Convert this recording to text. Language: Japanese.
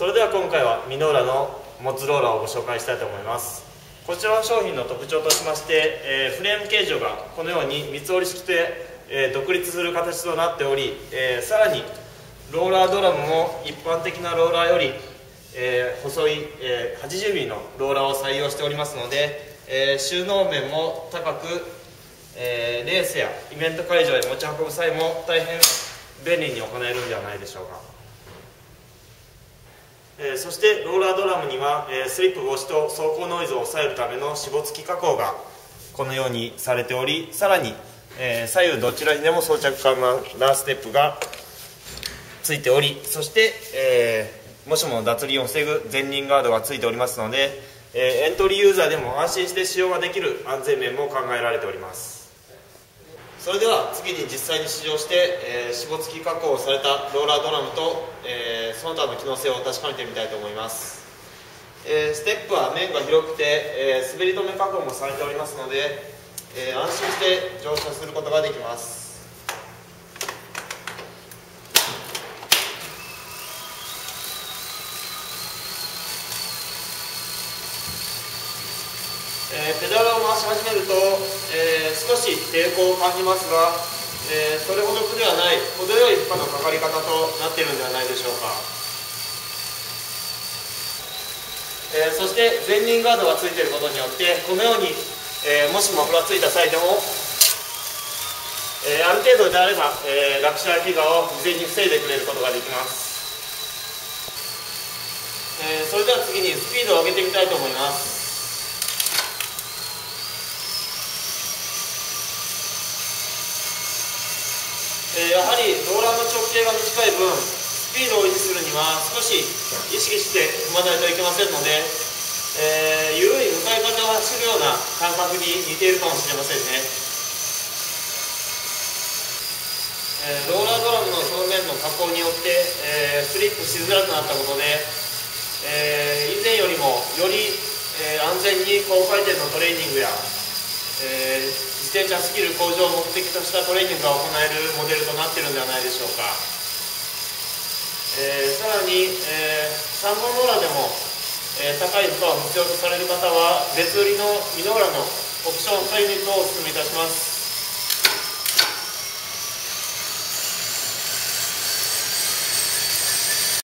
それでは今回はミノーラのモッツローラーをご紹介したいと思います。こちらの商品の特徴としまして、フレーム形状がこのように三つ折り式で、独立する形となっており、さらにローラードラムも一般的なローラーより、細い、80ミリのローラーを採用しておりますので、収納面も高く、レースやイベント会場へ持ち運ぶ際も大変便利に行えるんではないでしょうか。そしてローラードラムにはスリップ防止と走行ノイズを抑えるためのしぼつき加工がこのようにされており、さらに左右どちらにでも装着可能なステップがついており、そしてもしも脱輪を防ぐ前輪ガードがついておりますので、エントリーユーザーでも安心して使用ができる安全面も考えられております。それでは次に実際に試乗して、しぼつき加工をされたローラードラムと、その他の機能性を確かめてみたいと思います。ステップは面が広くて、滑り止め加工もされておりますので、安心して乗車することができます。ペダルを回し始めると、少し抵抗を感じますが、それほど苦ではない程よい負荷のかかり方となっているのではないでしょうか。そして前輪ガードがついていることによってこのように、もしもふらついた際でも、ある程度であれば、落車やけがを未然に防いでくれることができます。それでは次にスピードを上げてみたいと思います。やはりローラーの直径が短い分、スピードを維持するには少し意識して踏まないといけませんので、緩い向かい風を走るような感覚に似ているかもしれませんね。ローラードラムの表面の加工によって、スリップしづらくなったことで、以前よりもより、安全に高回転のトレーニングや、自転車スキル向上を目的としたトレーニングが行えるモデルとなっているのではないでしょうか。さらに、3本ローラーでも、高い負荷を必要とされる方は別売りのミノーラのオプショントレーニングをお勧めいたします。